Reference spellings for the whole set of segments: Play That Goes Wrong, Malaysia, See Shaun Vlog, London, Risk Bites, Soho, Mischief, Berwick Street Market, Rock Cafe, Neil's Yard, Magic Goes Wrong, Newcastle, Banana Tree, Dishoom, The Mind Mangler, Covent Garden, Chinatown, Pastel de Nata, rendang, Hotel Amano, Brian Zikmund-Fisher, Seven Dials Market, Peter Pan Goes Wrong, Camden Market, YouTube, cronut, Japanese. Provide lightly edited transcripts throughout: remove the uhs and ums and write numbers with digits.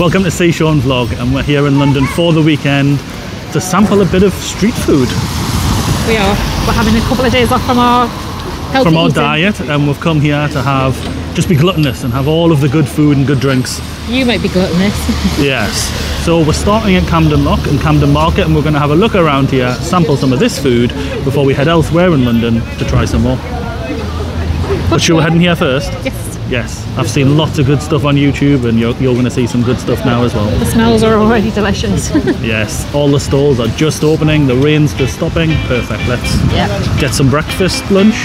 Welcome to See Shaun Vlog, and we're here in London for the weekend to sample a bit of street food. We are. We're having a couple of days off from our diet, and we've come here to just be gluttonous and have all of the good food and good drinks. You might be gluttonous. Yes. So we're starting at Camden Market, and we're going to have a look around here, sample some of this food before we head elsewhere in London to try some more. But you're heading here first? Yes. Yes, I've seen lots of good stuff on YouTube, and you're going to see some good stuff now as well. The smells are already delicious. Yes, all the stalls are just opening, the rain's just stopping. Perfect, let's get some breakfast, lunch.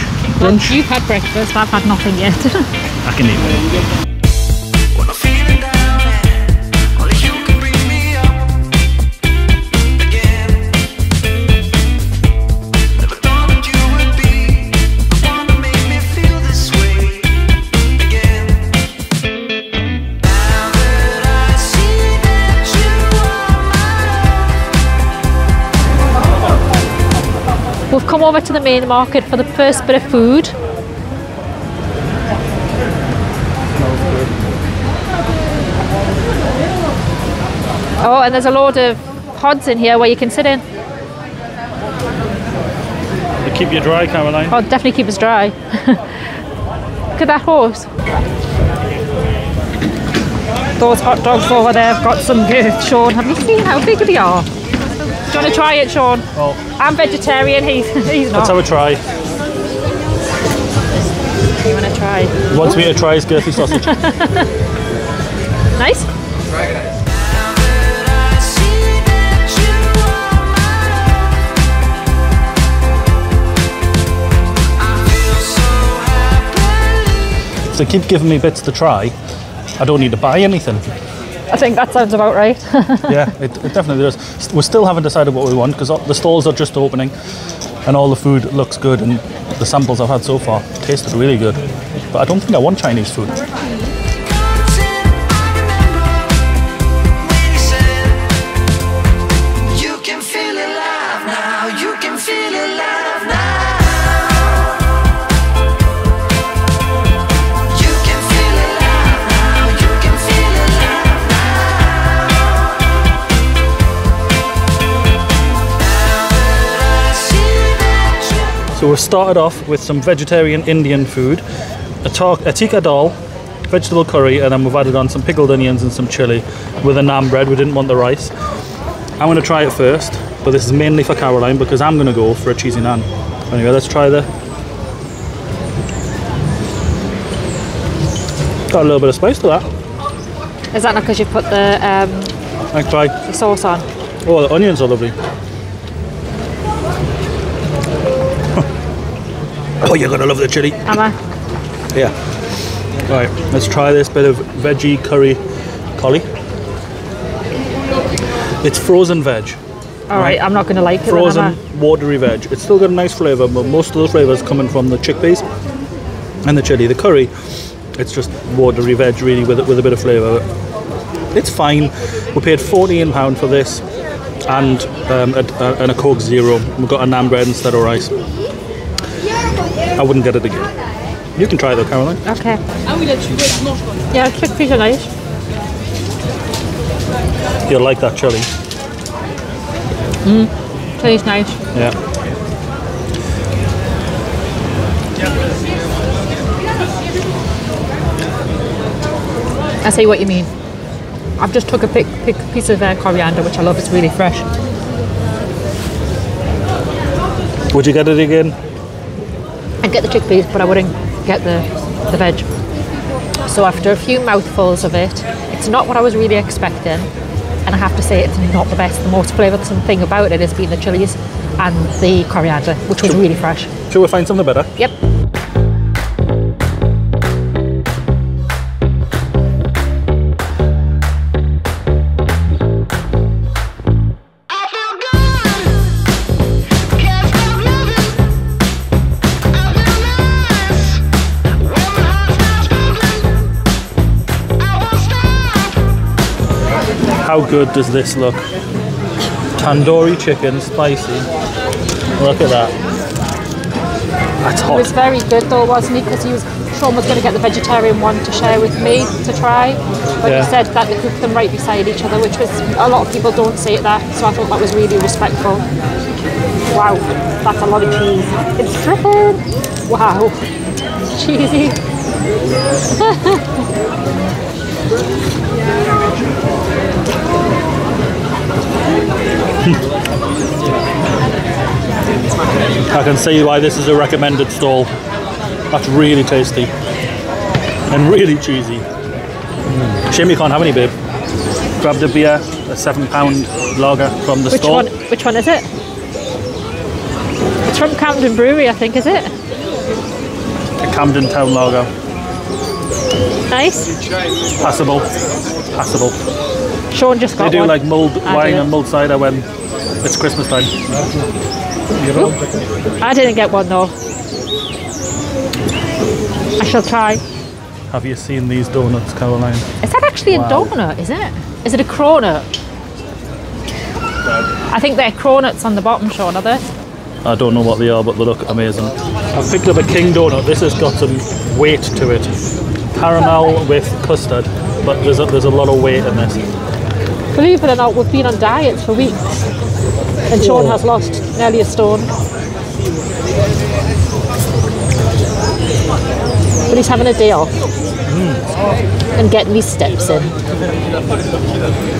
Well, you've had breakfast, I've had nothing yet. I can eat more. We've come over to the main market for the first bit of food. Oh, and there's a load of pods in here where you can sit in. They keep you dry, Caroline. Oh, definitely keep us dry. Look at that horse. Those hot dogs over there have got some girth, Sean. Have you seen how big they are? Do you want to try it, Sean? Oh. I'm vegetarian, he's not. Let's have a try. You want to try? He wants me to try his girthy sausage. Nice? Try it. So keep giving me bits to try. I don't need to buy anything. I think that sounds about right. Yeah, it definitely does. We still haven't decided what we want because the stalls are just opening and all the food looks good, and the samples I've had so far tasted really good. But I don't think I want Chinese food. So we've started off with some vegetarian Indian food, a tikka dal, vegetable curry, and then we've added on some pickled onions and some chilli with a naan bread. We didn't want the rice. I'm going to try it first, but this is mainly for Caroline because I'm going to go for a cheesy naan. Anyway, let's try the... Got a little bit of spice to that. Is that not because you've put the sauce on? Oh, the onions are lovely. Oh, you're gonna love the chilli. Am I? Yeah. Alright, let's try this bit of veggie curry collie. It's frozen veg. Alright, I'm not gonna like it. Frozen, watery veg. It's still got a nice flavour, but most of the flavour is coming from the chickpeas and the chilli. The curry, it's just watery veg really with a bit of flavour. It's fine. We paid £14 for this and a Coke Zero. We've got a naan bread instead of rice. I wouldn't get it again. You can try it though, Caroline. Okay. Yeah, chickpeas are nice. You'll like that chilli. Chilli's nice. Yeah. I see what you mean. I've just took a big piece of coriander, which I love. It's really fresh. Would you get it again? I'd get the chickpeas, but I wouldn't get the veg. So after a few mouthfuls of it, it's not what I was really expecting, and I have to say it's not the best. The most flavoursome thing about it has been the chilies and the coriander, which was really fresh. Shall we find something better? Yep. How good does this look? Tandoori chicken, spicy. Look at that. That's hot. It was very good though, wasn't he? Because he was, Sean was going to get the vegetarian one to share with me to try, but he said that they cooked them right beside each other, which was, a lot of people don't say that, so I thought that was really respectful. Wow, that's a lot of cheese. It's dripping. Wow, cheesy. I can see why this is a recommended stall. That's really tasty and really cheesy. Shame you can't have any, babe. Grabbed a beer, a £7 lager from the stall. Which one is it? It's from Camden Brewery, I think, is it? The Camden Town Lager. Nice. Passable. Passable. Sean just got one. They do like mulled wine and mulled cider when it's Christmas time. Ooh. I didn't get one though. I shall try. Have you seen these donuts, Caroline? Is that actually a donut, is it? Is it a cronut? I think they're cronuts on the bottom, Sean, are they? I don't know what they are, but they look amazing. I've picked up a king donut. This has got some weight to it. Caramel with custard, but there's a lot of weight in this. Believe it or not, we've been on diets for weeks, and Sean has lost nearly a stone. But he's having a day off and getting these steps in.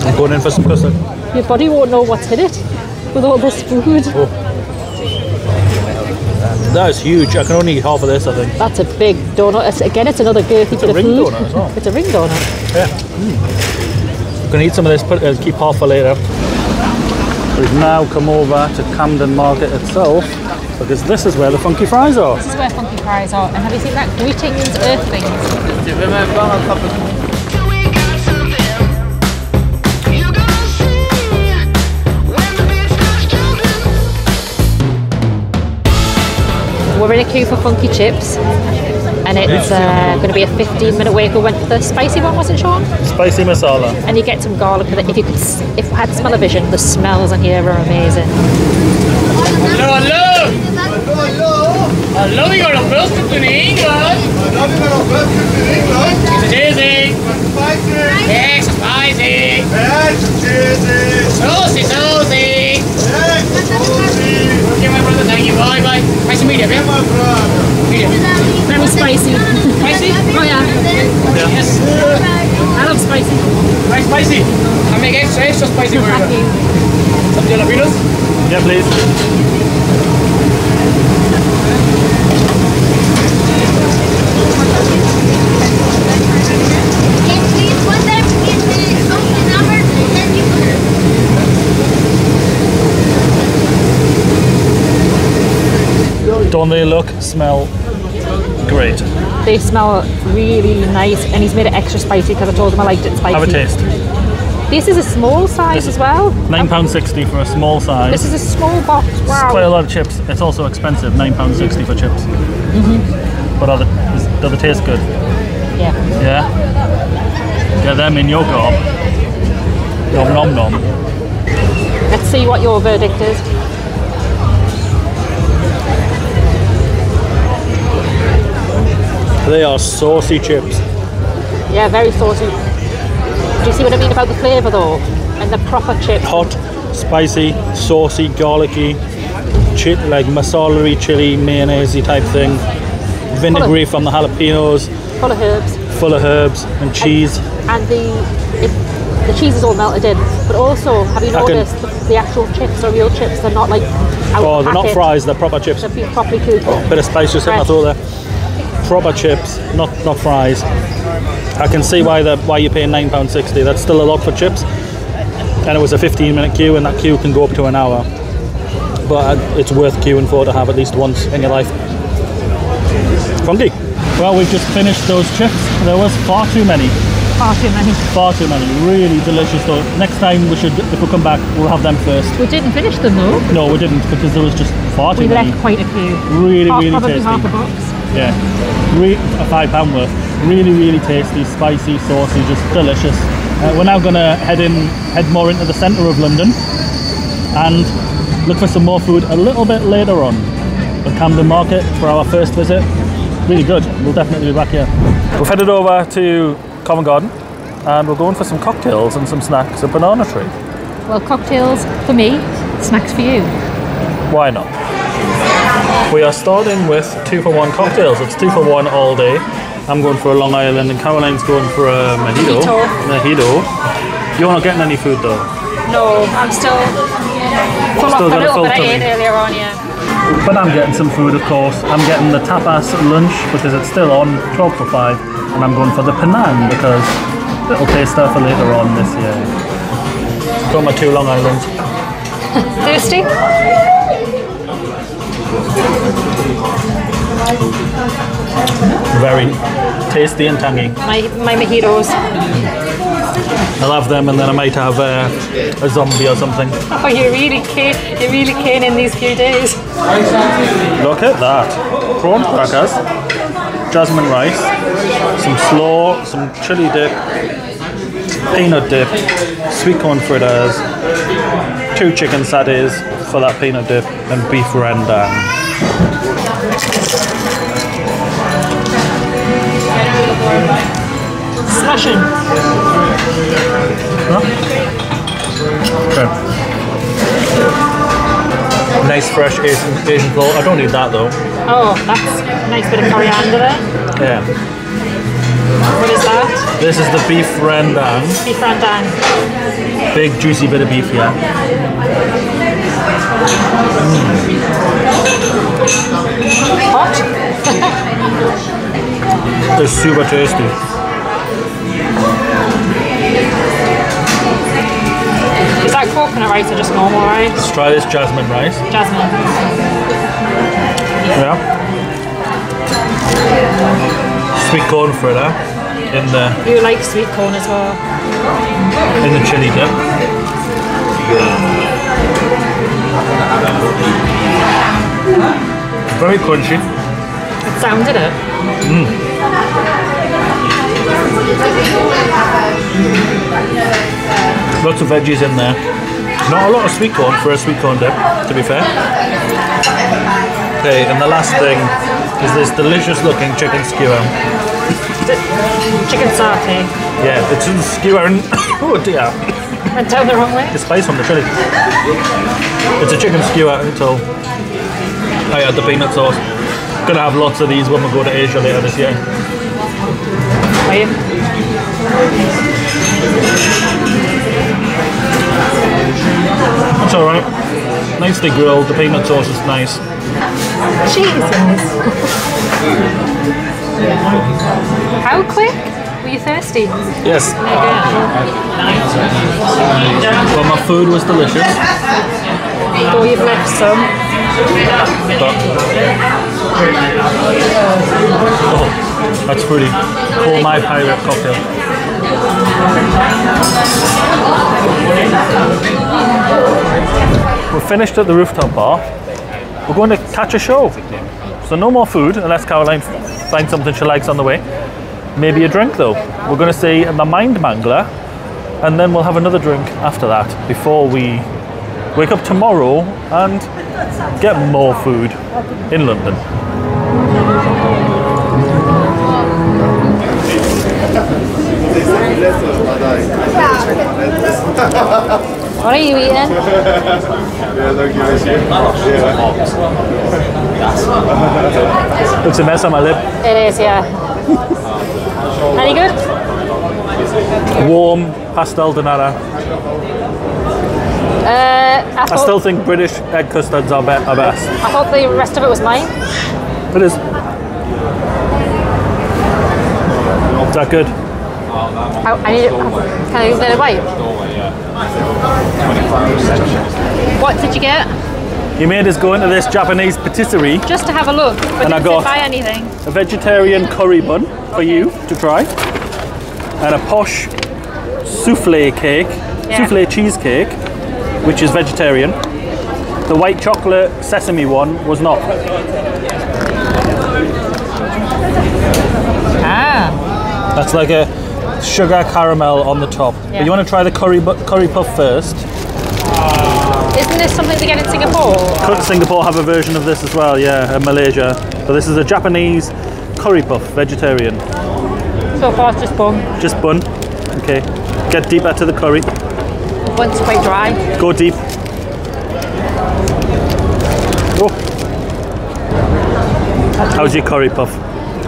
I'm going in for some custard. Your body won't know what's in it with all this food. Oh. That is huge. I can only eat half of this, I think. That's a big donut. It's another girthy bit of food. It's a ring donut as well. It's a ring donut. Yeah. I'm going to eat some of this, but keep half for later. We've now come over to Camden Market itself, because this is where the funky fries are. This is where funky fries are. And have you seen that? Greetings, Earthlings. Do you remember on top of... We're in a queue for funky chips, and it's going to be a 15-minute wait. We went for the spicy one, wasn't it, Sean? Spicy masala. And you get some garlic with it. If I had smell-o-vision, the smells in here are amazing. Hello, hello! Hello, we got a welcome to England! It's cheesy! It's spicy! It's cheesy! Saucy, saucy! It's saucy! Okay, my brother, thank you. Bye, bye. Nice to meet you, yeah? Medium. Very spicy. Spicy? Oh, yeah. Yes. I love spicy. Very spicy. I'm going to get extra spicy burger. Some jalapenos? Yeah, please. Yes, please. Put them in the sofa number and then you put Don't they look, smell great? They smell really nice, and he's made it extra spicy because I told him I liked it spicy. Have a taste. This is a small size as well. £9.60 for a small size. This is a small box. Wow. This is quite a lot of chips. It's also expensive, £9.60 for chips. But do they taste good? Yeah. Yeah? Get them in your gob. Nom nom nom. Let's see what your verdict is. They are saucy chips. Yeah, very saucy. Do you see what I mean about the flavour though? And the proper chip. Hot, spicy, saucy, garlicky, chip like masala-y, chili, mayonnaise-y type thing. Vinegary from the jalapenos. Full of herbs. Full of herbs and cheese. And the cheese is all melted in. But also, have you noticed the actual chips are real chips? They're not like out of the packet. They're not fries, they're proper chips. They've been properly cooked. Oh, bit of spice just in my throat there. Proper chips, not fries. I can see why you're paying £9.60. That's still a lot for chips, and it was a 15-minute queue, and that queue can go up to an hour. But it's worth queuing for to have at least once in your life. Funky. Well, we've just finished those chips. There was far too many. Far too many. Far too many. Really delicious though. Next time we should, if we come back, we'll have them first. We didn't finish them though. No, we didn't, because there was just far too many. We left quite a few. Really, really tasty. Half a box. Yeah, a £5 worth. Really, really tasty, spicy, saucy, just delicious. We're now gonna head more into the centre of London and look for some more food a little bit later on. at Camden Market for our first visit. Really good. We'll definitely be back here. We've headed over to Covent Garden and we're going for some cocktails and some snacks at Banana Tree. Well, cocktails for me, snacks for you. Why not? We are starting with 2-for-1 cocktails. It's 2-for-1 all day. I'm going for a Long Island and Caroline's going for a mojito. Mojito. You're not getting any food though? No, I'm still full up a little bit. I ate earlier on, yeah. But I'm getting some food, of course. I'm getting the tapas lunch because it's still on 12 for 5, and I'm going for the Penang because it'll taste there for later on this year. Got my 2 Long Islands. Thirsty? Very tasty and tangy. My mojitos. I love them, and then I might have a zombie or something. Oh, you really came in these few days. Look at that. Prawn crackers, jasmine rice, some slaw, some chili dip, peanut dip, sweet corn fritters, 2 chicken satays for that peanut dip, and beef rendang. Smashing. Huh? Okay. Nice fresh Asian flour. I don't need that though. Oh, that's a nice bit of coriander there. Yeah. What is that? This is the beef rendang. Beef rendang. Big juicy bit of beef, yeah. Hot? It's super tasty. Is that coconut rice or just normal rice? Let's try this jasmine rice. Jasmine. Yeah. Sweet corn fritter in the... You like sweet corn as well. In the chili dip. Very crunchy. It sounded it. Mm. Lots of veggies in there. Not a lot of sweet corn for a sweet corn dip, to be fair. Okay, and the last thing is this delicious looking chicken skewer. Chicken satay. Yeah, it's in the skewer and... oh dear. Went down the wrong way. The spice on the chili. It's a chicken skewer until I add the peanut sauce. Gonna have lots of these when we go to Asia later this year. Are you? It's alright. Nicely grilled, the peanut sauce is nice. Jesus! How quick? Were you thirsty? Yes. Well, my food was delicious. Oh, you've left some. But, oh, that's pretty. Call my pirate cocktail. We're finished at the rooftop bar. We're going to catch a show. So no more food unless Caroline finds something she likes on the way. Maybe a drink though. We're going to see The Mind Mangler and then we'll have another drink after that before we wake up tomorrow and get more food in London. What are you eating? It's a mess on my lip. It is, yeah. Any good? Warm pastel de nata. I still think British egg custards are best. I thought the rest of it was mine. It is. Is that good? I need it. Can I get a bite? What did you get? He made us go into this Japanese patisserie. Just to have a look, but and I got buy anything. A vegetarian curry bun for you to try. And a posh souffle cake, souffle cheesecake, which is vegetarian. The white chocolate sesame one was not. Ah. That's like a sugar caramel on the top. Yeah. But you want to try the curry puff first. Isn't this something they get in Singapore? Could Singapore have a version of this as well, yeah, and Malaysia. But this is a Japanese curry puff, vegetarian. So far it's just bun. Just bun, okay. Get deeper to the curry. Once it's quite dry. Go deep. Oh. How's your curry puff?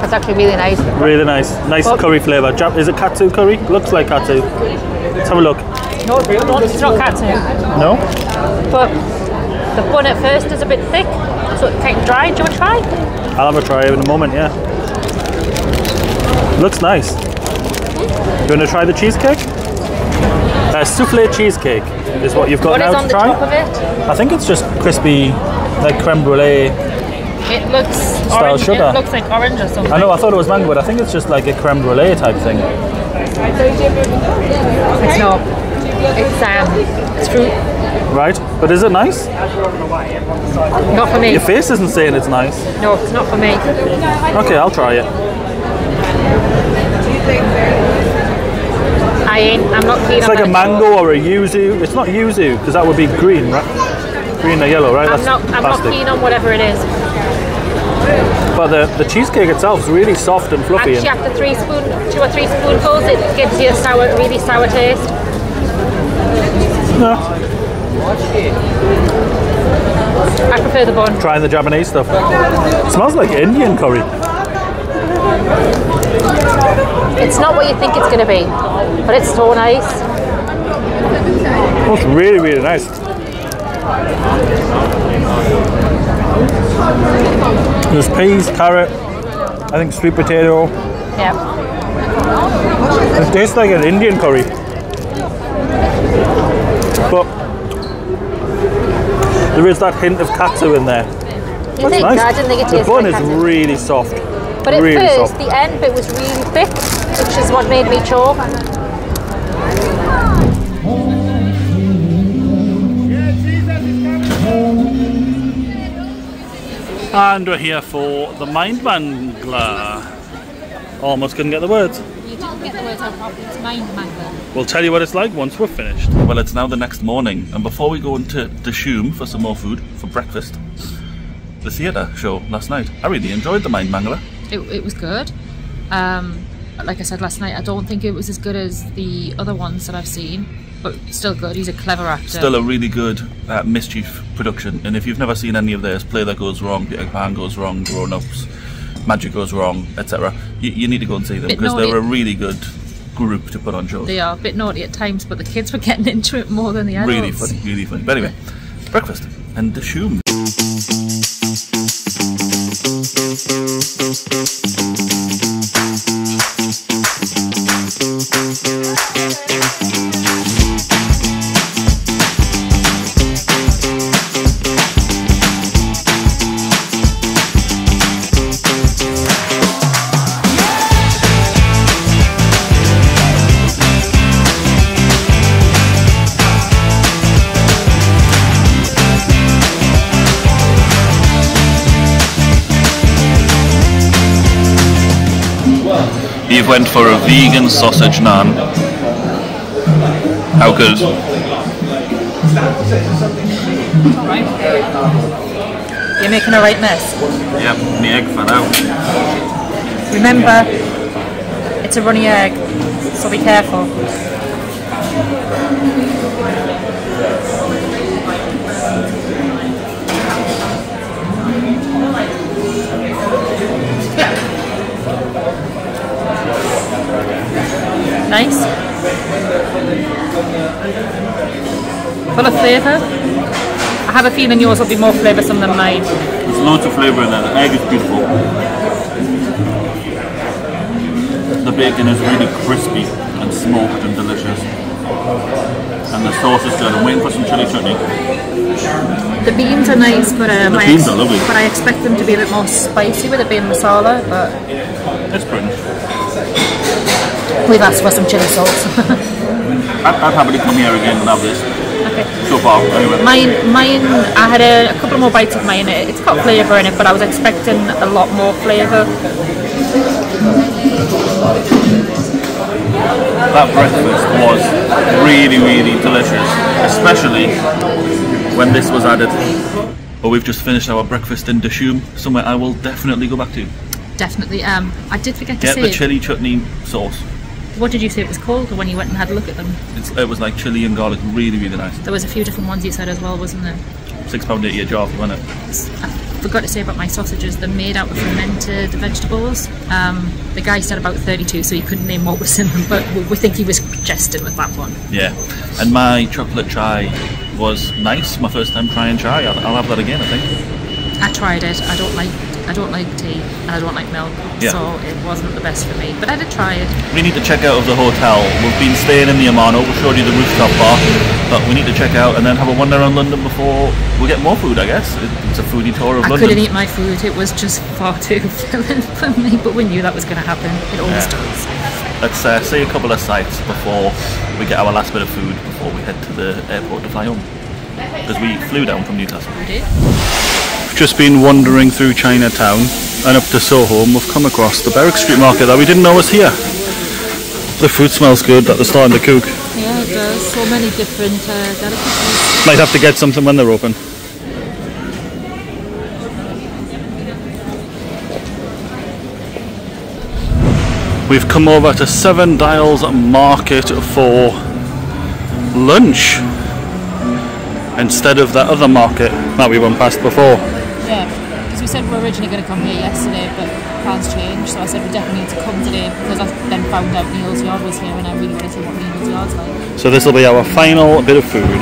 That's actually really nice. Really nice. Nice curry flavour. Is it katsu curry? Looks like katsu. Let's have a look. No, it's not katsu. No? But the bun at first is a bit thick, so it's kind of dry. Do you want to try? I'll have a try in a moment, yeah. Looks nice. You want to try the cheesecake? Soufflé cheesecake is what you've got now to try. What is on the top of it? I think it's just crispy, like creme brulee. It looks style orange. Sugar. It looks like orange or something. I know, I thought it was mango, but I think it's just like a creme brulee type thing. It's not. It's fruit. Right, but is it nice? Not for me. Your face isn't saying it's nice. No, it's not for me. Okay, I'll try it. I'm not keen. It's like a mango or a yuzu. It's not yuzu because that would be green, right? Green or yellow, right? I'm not keen on whatever it is. But the cheesecake itself is really soft and fluffy. Actually, after two or three spoonfuls, it gives you a sour, really sour taste. No. I prefer the bun. Trying the Japanese stuff. It smells like Indian curry. It's not what you think it's going to be, but it's so nice. Oh, it's really, really nice. There's peas, carrot, I think sweet potato. Yeah. It tastes like an Indian curry. But there is that hint of katsu in there. That's nice. I didn't think it tasted like katsu. The bun is really soft. But at really first, soft. The end bit was really thick, which is what made me choke. And we're here for the Mind Mangler. Almost couldn't get the words. You didn't get the words out properly. It's Mind Mangler. We'll tell you what it's like once we're finished. Well, it's now the next morning, and before we go into Dishoom for some more food for breakfast, the theatre show last night. I really enjoyed the Mind Mangler. It was good. Like I said last night, I don't think it was as good as the other ones that I've seen, but still good. He's a clever actor. Still a really good Mischief production. And if you've never seen any of theirs, Play That Goes Wrong, Peter Pan Goes Wrong, Grown Ups, Magic Goes Wrong, etc. You need to go and see them because they're a really good group to put on shows. They are a bit naughty at times, but the kids were getting into it more than the adults. Really funny, really funny. But anyway, breakfast and Dishoom. Eve went for a vegan sausage naan. How good? Right. You're making a right mess. Yep, the egg fell out. Remember, it's a runny egg, so be careful. Nice. Full of flavour. I have a feeling yours will be more flavoursome than mine. There's loads of flavour in there. The egg is beautiful. The bacon is really crispy and smoked and delicious. And the sauce is good. I'm waiting for some chilli chutney. The beans are nice, but the beans are lovely. But I expect them to be a bit more spicy with it being masala, but it's pretty. We've asked for some chili sauce. I'd happily come here again and have this. Okay. So far, anyway. Mine, I had a couple more bites of mine. It's got flavour in it, but I was expecting a lot more flavour. that breakfast was really, really delicious, especially when this was added. But we've just finished our breakfast in Dishoom, somewhere I will definitely go back to. Definitely. I did forget to say... Get the chilli chutney sauce. What did you say it was called when you went and had a look at them? It was like chilli and garlic, really, really nice. There was a few different ones you said as well, wasn't there? £6.80 a jar, wasn't it? I forgot to say about my sausages, they're made out of fermented vegetables. The guy said about 32, so he couldn't name what was in them, but we think he was jesting with that one. Yeah, and my chocolate chai was nice, my first time trying chai. I'll have that again, I think. I tried it, I don't like tea and I don't like milk, yeah. So it wasn't the best for me, but I did try it. We need to check out of the hotel. We've been staying in the Amano, we'll show you the rooftop bar, but we need to check out and then have a wander around London before we get more food, I guess. It's a foodie tour of London. I couldn't eat my food, it was just far too filling for me, but we knew that was going to happen. It always does. Let's see a couple of sights before we get our last bit of food before we head to the airport to fly home, because we flew down from Newcastle. We did. Just been wandering through Chinatown and up to Soho, and we've come across the Berwick Street Market that we didn't know was here. The food smells good, that they're starting to cook. Yeah, it does. So many different delicacies. Might have to get something when they're open. We've come over to Seven Dials Market for lunch instead of that other market that we went past before. Yeah, because we said we were originally going to come here yesterday, but plans changed, so I said we definitely need to come today because I then found out Neil's Yard was here and I really wanted to see what Neil's Yard's like. So this will be our final bit of food.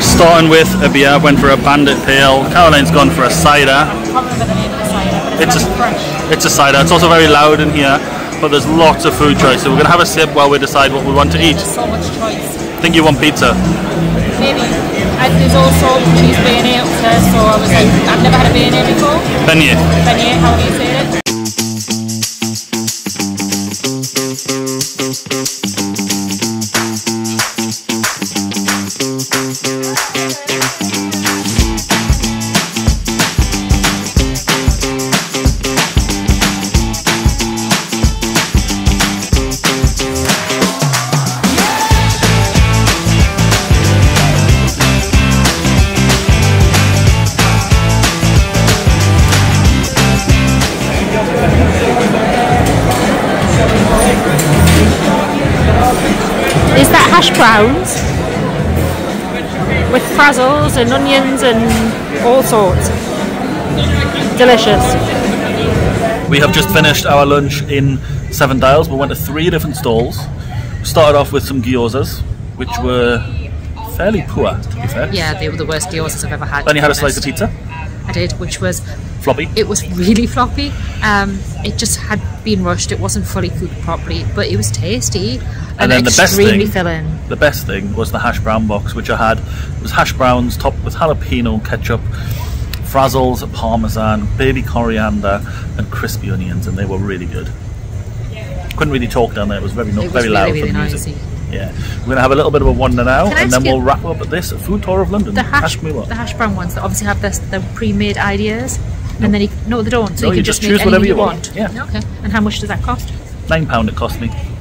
Starting with a beer, went for a bandit pale, Caroline's gone for a cider. I can't remember the name of the cider, but it's a cider. It's also very loud in here. But there's lots of food choice, so we're going to have a sip while we decide what we want to eat. There's so much choice. I think you want pizza. Maybe. And there's also cheese beignet up there, so I was like, I've never had a beignet before. Beignet. Beignet, how do you say it? Browns with frazzles and onions and all sorts. Delicious. We have just finished our lunch in Seven Dials. We went to three different stalls. We started off with some gyozas, which were fairly poor, to be fair. Yeah, they were the worst gyozas I've ever had. Then you had a slice of pizza. I did, which was floppy. It was really floppy. It just had been rushed. It wasn't fully cooked properly, but it was tasty and then extremely filling. The best thing was the hash brown box, which I had. It was hash browns topped with jalapeno ketchup, frazzles, parmesan, baby coriander, and crispy onions, and they were really good. Couldn't really talk down there. It was very loud for the music. Yeah, we're going to have a little bit of a wander now, and then we'll wrap up this food tour of London. The hash brown ones that obviously have their pre-made ideas, and then they don't. So you can just choose whatever you want. Yeah. Okay. And how much does that cost? £9 it cost me. £8.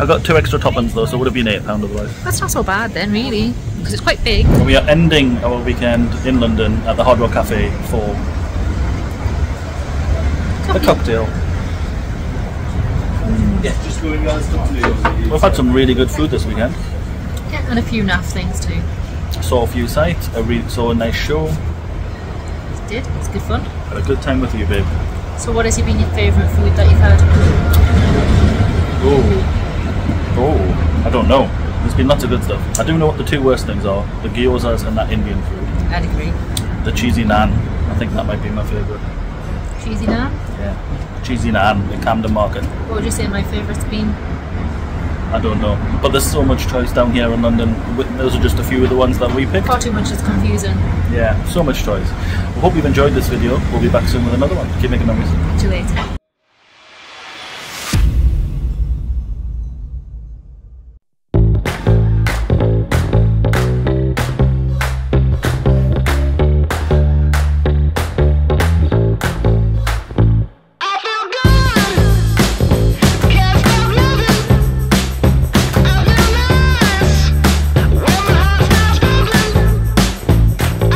I got two extra toppings though, so it would have been £8 otherwise. That's not so bad then, really, because it's quite big. We are ending our weekend in London at the Rock Cafe for a cocktail. Yeah. We've had some really good food this weekend. Yeah, and a few naff things too. Saw a few sights, saw a nice show. It did, it's good fun. Had a good time with you, babe. So what has been your favourite food that you've had? I don't know. There's been lots of good stuff. I do know what the two worst things are, the gyozas and that Indian food. I'd agree. The cheesy naan, I think that might be my favourite. Cheesy naan? Yeah. Cheesy naan at Camden Market. What would you say my favourite's been? I don't know, but there's so much choice down here in London. Those are just a few of the ones that we picked. Far too much is confusing. Yeah, so much choice. We hope you've enjoyed this video. We'll be back soon with another one. Keep making memories. See you later.